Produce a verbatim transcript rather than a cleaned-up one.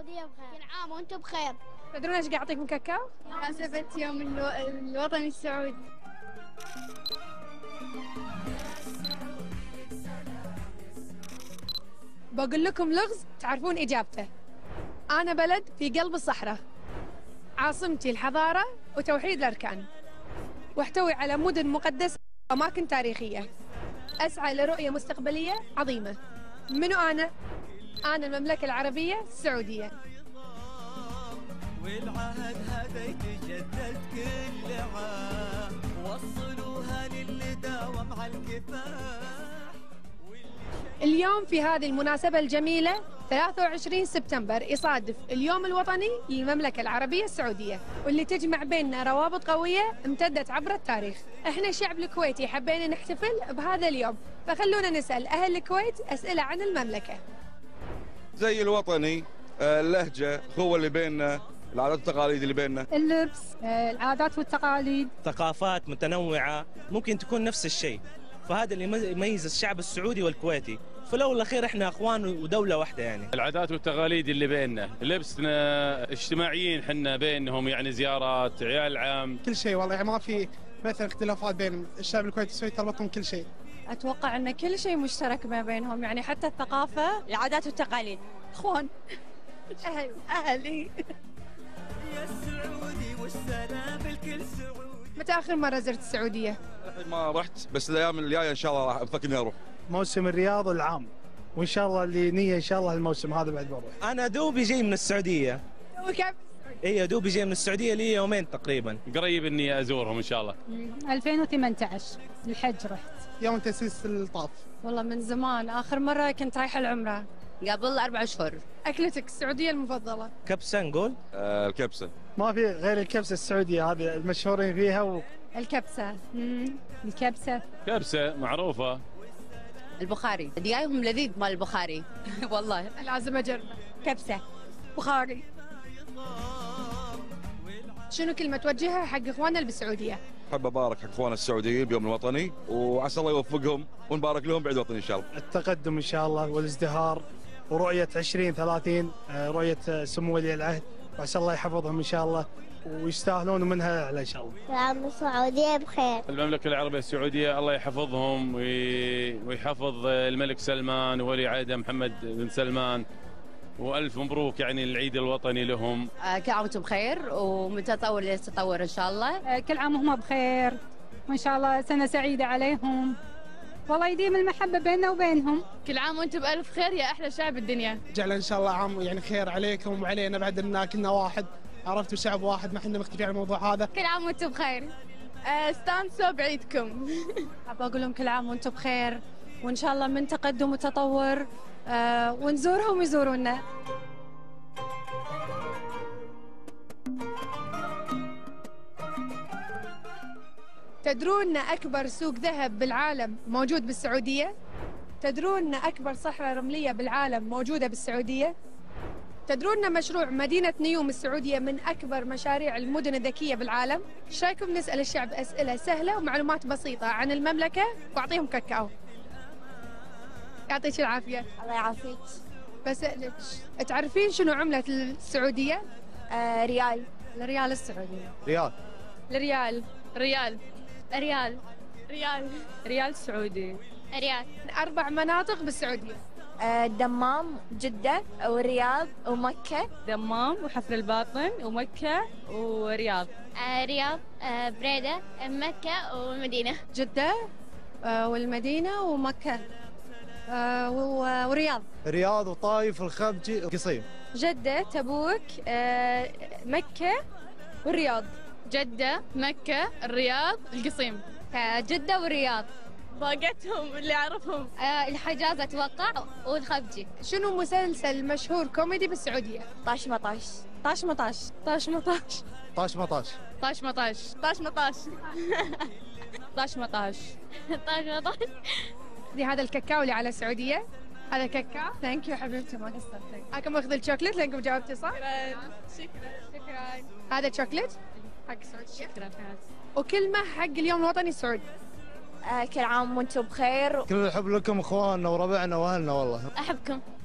السعودية بخير. كل عام وأنتم بخير. تدرون إيش قاعد أعطيكم كاكاو؟ بمناسبة يوم الو... الوطني السعودي. بقول لكم لغز تعرفون إجابته. أنا بلد في قلب الصحراء، عاصمتي الحضارة وتوحيد الأركان، واحتوي على مدن مقدسة وأماكن تاريخية، أسعى لرؤية مستقبلية عظيمة. منو أنا؟ أنا المملكة العربية السعودية. والعهد هذا يتجدد كل عام، وصلوها للي داوم على الكفاح. اليوم في هذه المناسبة الجميلة ثلاثة وعشرين سبتمبر يصادف اليوم الوطني للمملكة العربية السعودية، واللي تجمع بيننا روابط قوية امتدت عبر التاريخ. احنا الشعب الكويتي حبينا نحتفل بهذا اليوم، فخلونا نسأل أهل الكويت أسئلة عن المملكة. زي الوطني، اللهجة، الأخوة اللي بيننا، العادات والتقاليد اللي بيننا، اللبس، العادات والتقاليد، ثقافات متنوعة ممكن تكون نفس الشيء، فهذا اللي يميز الشعب السعودي والكويتي، فلو الأخير احنا اخوان ودولة واحدة. يعني العادات والتقاليد اللي بيننا، لبسنا، اجتماعيين احنا بينهم، يعني زيارات، عيال عام، كل شيء. والله يعني ما في مثلا اختلافات بين الشعب الكويتي والسعودي، تربطهم كل شيء. اتوقع ان كل شيء مشترك ما بينهم، يعني حتى الثقافة، العادات والتقاليد، اخوان. اهل اهلي يا السعودي والسلام الكل سعودي. متى آخر مرة زرت السعودية؟ ما رحت، بس الأيام الجاية إن شاء الله راح أفكر إني أروح. موسم الرياض العام، وإن شاء الله اللي نية إن شاء الله الموسم هذا بعد بروح. أنا دوبي جاي من السعودية. وكيف؟ إيه دوبي جاي من السعودية لي يومين تقريبا. قريب إني أزورهم إن شاء الله. ألفين وثمانية عشر الحج رحت. يوم تأسيس الطاف. والله من زمان، آخر مرة كنت رايحة العمرة. قبل أربع أشهر. أكلتك السعودية المفضلة؟ كبسة نقول؟ آه الكبسة. ما في غير الكبسة السعودية، هذه المشهورين فيها. و... الكبسة، امم الكبسة. كبسة معروفة. البخاري، ديايهم لذيذ مال البخاري. والله لازم أجربه. كبسة، بخاري. شنو كلمة توجهها حق إخواننا بالسعودية؟ أحب أبارك حق إخواننا السعوديين بيوم الوطني، وعسى الله يوفقهم ونبارك لهم بعيد الوطني إن شاء الله. التقدم إن شاء الله والازدهار، ورؤية عشرين ثلاثين، رؤية سمو ولي العهد، وعسى الله يحفظهم إن شاء الله ويستاهلون منها أعلى إن شاء الله. العام السعودية بخير. المملكة العربية السعودية الله يحفظهم ويحفظ الملك سلمان وولي عهده محمد بن سلمان، وألف مبروك يعني العيد الوطني لهم. كل عام وأنتم بخير ومتطور للتطور إن شاء الله. كل عام وهم بخير وإن شاء الله سنة سعيدة عليهم، والله يديم المحبة بيننا وبينهم. كل عام وأنتم بألف خير يا أحلى شعب الدنيا. جعل إن شاء الله عام يعني خير عليكم وعلينا، بعد أننا كلنا واحد، عرفتوا شعب واحد، ما احنا مختلفين على الموضوع هذا. كل عام وأنتم بخير، استانسوا بعيدكم. أبغى أقول لهم كل عام وأنتم بخير، وإن شاء الله من تقدم وتطور، أه ونزورهم يزورونا. تدرون ان اكبر سوق ذهب بالعالم موجود بالسعودية؟ تدرون ان اكبر صحراء رملية بالعالم موجودة بالسعودية؟ تدرون ان مشروع مدينة نيوم السعودية من اكبر مشاريع المدن الذكية بالعالم؟ ايش رايكم نسأل الشعب اسئلة سهلة ومعلومات بسيطة عن المملكة واعطيهم كاكاو؟ يعطيك العافية. الله يعافيك. بسألك، تعرفين شنو عملة السعودية؟ آه ريال. الريال السعودي. ريال. الريال. ريال. ريال. ريال. ريال سعودي. ريال. أربع مناطق بالسعودية. الدمام، جدة، والرياض، ومكة. دمام وحفر الباطن ومكة والرياض. الرياض، بريدة، مكة والمدينة. جدة والمدينة ومكة. آه ورياض. رياض وطايف والخبجي قصيم. جدة، تبوك، آه مكة والرياض. جدة، مكة، الرياض، القصيم. آه جدة والرياض. باقتهم اللي أعرفهم آه الحجاز أتوقع والخبجي. شنو مسلسل مشهور كوميدي بالسعودية؟ طاش ما طاش. طاش ما طاش. طاش ما طاش. طاش ما طاش. طاش ما طاش. طاش ما طاش. طاش ما طاش. طاش ما طاش. دي هذا الكاكاو اللي على السعودية، هذا الكاكاو. ثانك يو حبيبتي، ما قصرتي. هاكم اخذ الشوكليت لانكم جاوبتي صح؟ شكرا شكرا شكرا. هذا الشوكليت حق السعودية. شكرا. وكلمة حق اليوم الوطني السعودي. آه كل عام وانتم بخير. كل الحب لكم اخواننا وربعنا واهلنا والله. احبكم.